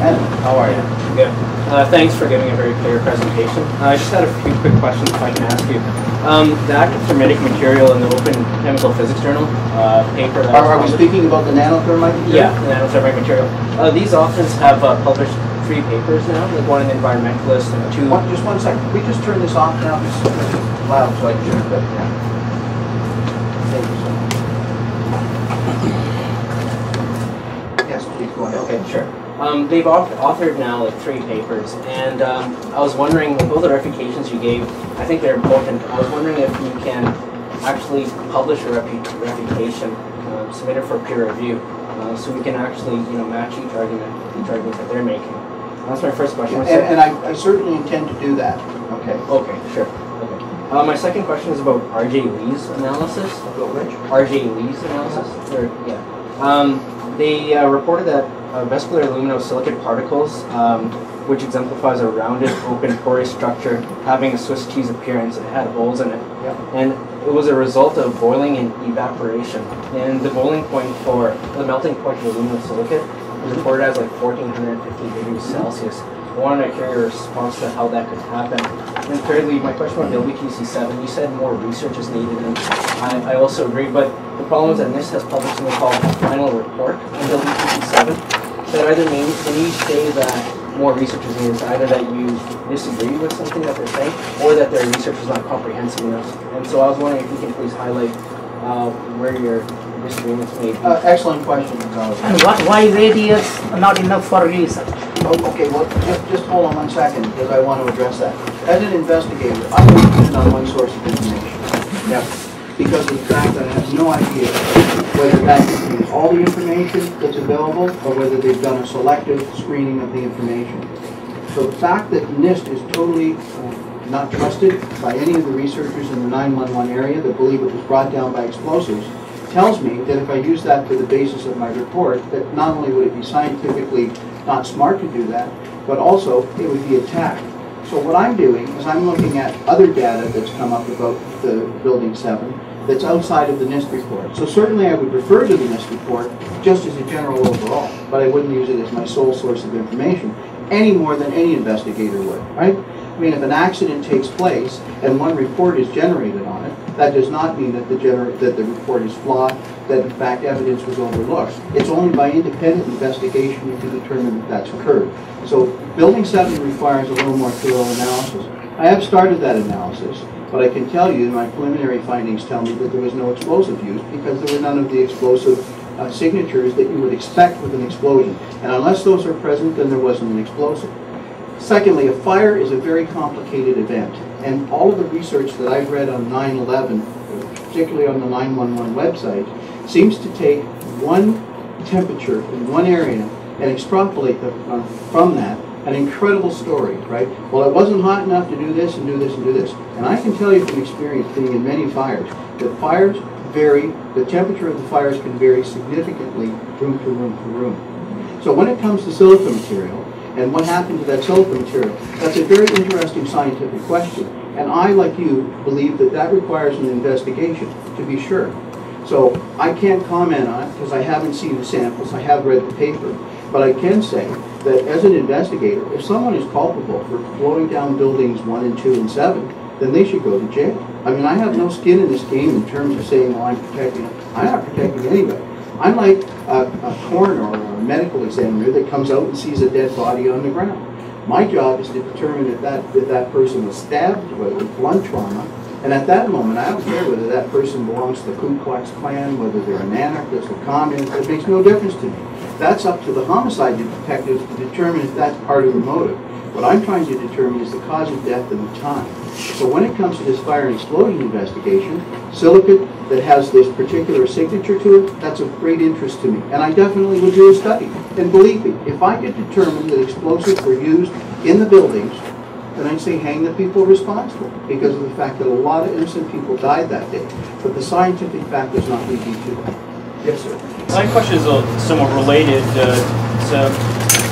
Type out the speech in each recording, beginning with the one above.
Ed, how are you? Good. Thanks for giving a very clear presentation. I just had a few quick questions if I can ask you. The active thermitic material in the Open Chemical Physics Journal paper. Are we speaking about the nanothermite material? Yeah, the nanothermite material. These authors have published 3 papers now, like one in Environmentalist and 2... just one second. Can we just turn this off now? This is loud, so I can turn it back down. Thank you so much. Yes, please go ahead. Okay, sure. They've authored now like 3 papers, and I was wondering, with all the verifications you gave, I think they're important. I was wondering if you can actually publish a refutation, submit it for peer review, so we can actually, match each argument, that they're making. That's my first question. And I certainly intend to do that. Okay. Okay. Sure. Okay. My second question is about R.J. Lee's analysis. About which? R.J. Lee's analysis. Or, yeah. They reported that vascular aluminosilicate particles, which exemplifies a rounded, open, porous structure having a Swiss cheese appearance. It had holes in it, yep. And it was a result of boiling and evaporation. And the boiling point for the melting point of aluminosilicate was reported as like 1,450 degrees Celsius. I wanted to hear your response to how that could happen. And thirdly, my question about WQC7, you said more research is needed, and I also agree, but the problem is that NIST has published something called the final report on WQC7 that either means, when you say that more research is needed, it's either that you disagree with something that they're saying or that their research is not comprehensive enough. And so I was wondering if you can please highlight where your disagreements may be. Excellent question. Why is ADS not enough for research? Oh, okay, well, just hold on one second, because I want to address that. As an investigator, I only depend on one source of information. Yep. Because of the fact that I have no idea whether that means all the information that's available or whether they've done a selective screening of the information. So the fact that NIST is totally not trusted by any of the researchers in the 911 area that believe it was brought down by explosives tells me that if I use that to the basis of my report, that not only would it be scientifically not smart to do that, but also it would be attacked. So what I'm doing is I'm looking at other data that's come up about the Building 7 that's outside of the NIST report. So certainly I would refer to the NIST report just as a general overall, but I wouldn't use it as my sole source of information any more than any investigator would, right? I mean, if an accident takes place and one report is generated on it, that does not mean that the report is flawed, that in fact evidence was overlooked. It's only by independent investigation you can determine that that's occurred. So Building 7 requires a little more thorough analysis. I have started that analysis, but I can tell you my preliminary findings tell me that there was no explosive use because there were none of the explosive signatures that you would expect with an explosion. And unless those are present, then there wasn't an explosive. Secondly, a fire is a very complicated event, and all of the research that I've read on 9/11, particularly on the 911 website, seems to take one temperature in one area and extrapolate from that an incredible story, right? Well, it wasn't hot enough to do this and do this and do this. And I can tell you from experience being in many fires, that fires vary, the temperature of the fires can vary significantly room to room to room. So when it comes to silica material, and what happened to that silica material? That's a very interesting scientific question. And I, like you, believe that that requires an investigation, to be sure. So I can't comment on it because I haven't seen the samples, I have read the paper. But I can say that as an investigator, if someone is culpable for blowing down buildings 1, 2, and 7, then they should go to jail. I mean, I have no skin in this game in terms of saying, well, I'm protecting them. I'm not protecting anybody. I'm like a coroner or a medical examiner that comes out and sees a dead body on the ground. My job is to determine if that person was stabbed, whether it's blunt trauma, and at that moment, I don't care whether that person belongs to the Ku Klux Klan, whether they're an anarchist, a communist, it makes no difference to me. That's up to the homicide detectives to determine if that's part of the motive. What I'm trying to determine is the cause of death and the time. So when it comes to this fire and explosion investigation, silicate that has this particular signature to it, that's of great interest to me. And I definitely would do a study. And believe me, if I could determine that explosives were used in the buildings, then I'd say hang the people responsible because of the fact that a lot of innocent people died that day. But the scientific fact does not lead you to that. Yes, sir. My question is somewhat related to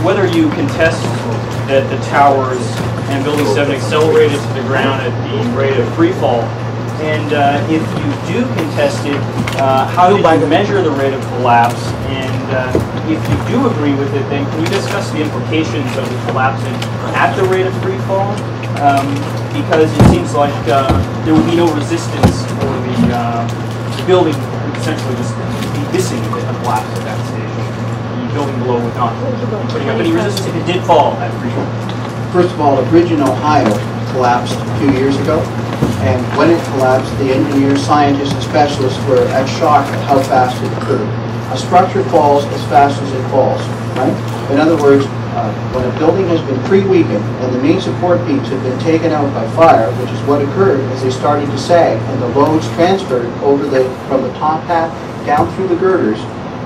whether you contest that the towers and Building 7 accelerated to the ground at the rate of free fall. And if you do contest it, how do you measure the rate of collapse? And if you do agree with it, then can you discuss the implications of it collapsing at the rate of free fall? Because it seems like there would be no resistance for the building would essentially just be missing a bit of collapse at that stage. The building below would not be putting up any resistance if it did fall at free fall. First of all, a bridge in Ohio collapsed a few years ago. And when it collapsed, the engineers, scientists, and specialists were at shock at how fast it occurred. A structure falls as fast as it falls, right? In other words, when a building has been pre-weakened and the main support beams have been taken out by fire, which is what occurred as they started to sag and the loads transferred over from the top half down through the girders,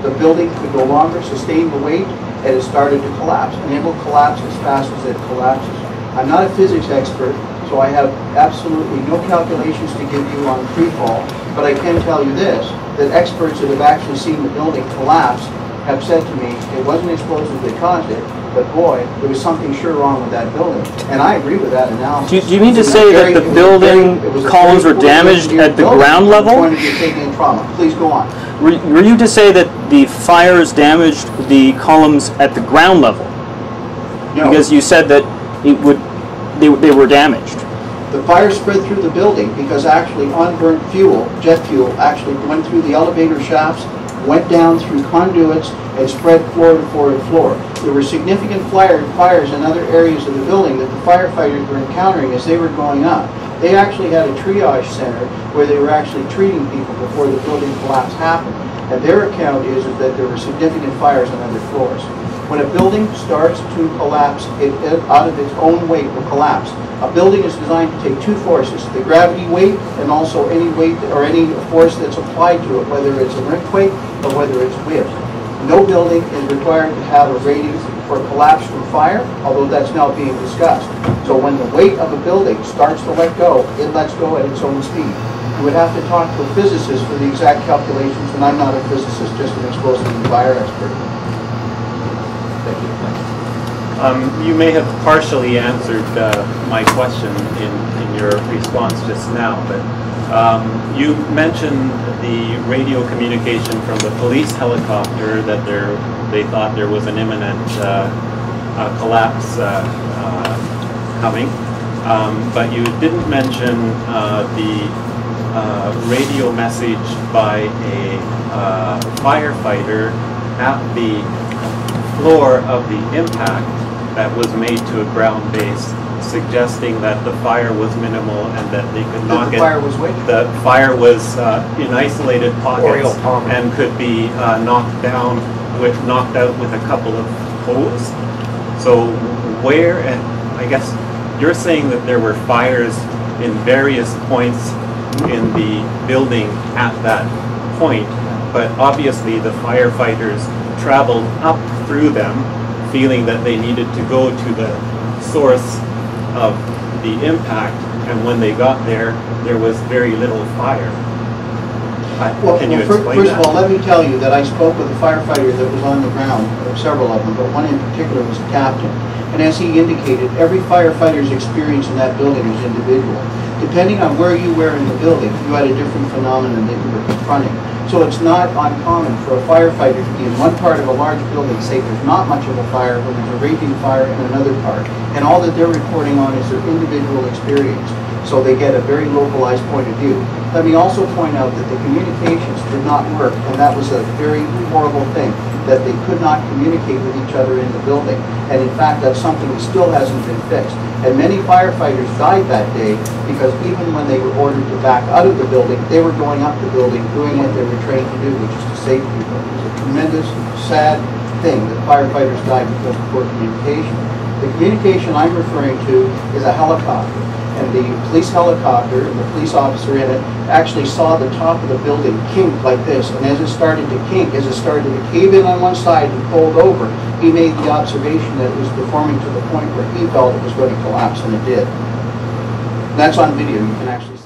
the building could no longer sustain the weight and it started to collapse. And it will collapse as fast as it collapses. I'm not a physics expert, so I have absolutely no calculations to give you on freefall, but I can tell you this, that experts that have actually seen the building collapse have said to me, it wasn't explosives that caused it, but boy, there was something sure wrong with that building. And I agree with that analysis. Do you mean to say that the building columns were damaged at the ground level? Please go on. Were you to say that the fires damaged the columns at the ground level? No. Because you said that it would... They were damaged. The fire spread through the building because actually unburnt fuel, jet fuel, actually went through the elevator shafts, went down through conduits, and spread floor to floor to floor. There were significant fires in other areas of the building that the firefighters were encountering as they were going up. They actually had a triage center where they were actually treating people before the building collapse happened. And their account is that there were significant fires on other floors. When a building starts to collapse, it out of its own weight will collapse. A building is designed to take two forces, the gravity weight and also any weight or any force that's applied to it, whether it's an earthquake or whether it's wind. No building is required to have a rating for collapse from fire, although that's now being discussed. So when the weight of a building starts to let go, it lets go at its own speed. You would have to talk to a physicist for the exact calculations, and I'm not a physicist, just an explosive and fire expert. You may have partially answered my question in your response just now, but you mentioned the radio communication from the police helicopter that they thought there was an imminent collapse coming, but you didn't mention the radio message by a firefighter at the floor of the impact that was made to a ground base, suggesting that the fire was minimal and that they could not get... The fire was waiting. The fire was in isolated pockets and could be knocked out with a couple of holes. So where, and I guess you're saying that there were fires in various points in the building at that point, but obviously the firefighters traveled up through them feeling that they needed to go to the source of the impact, and when they got there, there was very little fire. Well, first of all, let me tell you that I spoke with a firefighter that was on the ground, several of them, but one in particular was a captain. And as he indicated, every firefighter's experience in that building was individual. Depending on where you were in the building, you had a different phenomenon that you were confronting. So it's not uncommon for a firefighter to be in one part of a large building, say there's not much of a fire, when there's a raging fire in another part. And all that they're reporting on is their individual experience. So they get a very localized point of view. Let me also point out that the communications did not work, and that was a very horrible thing, that they could not communicate with each other in the building. And in fact, that's something that still hasn't been fixed. And many firefighters died that day because even when they were ordered to back out of the building, they were going up the building doing what they were trained to do, which is to save people. It was a tremendous, sad thing that firefighters died because of poor communication. The communication I'm referring to is a helicopter. And the police helicopter and the police officer in it actually saw the top of the building kink like this. And as it started to kink, as it started to cave in on one side and fold over, he made the observation that it was deforming to the point where he felt it was going to collapse, and it did. That's on video. You can actually see.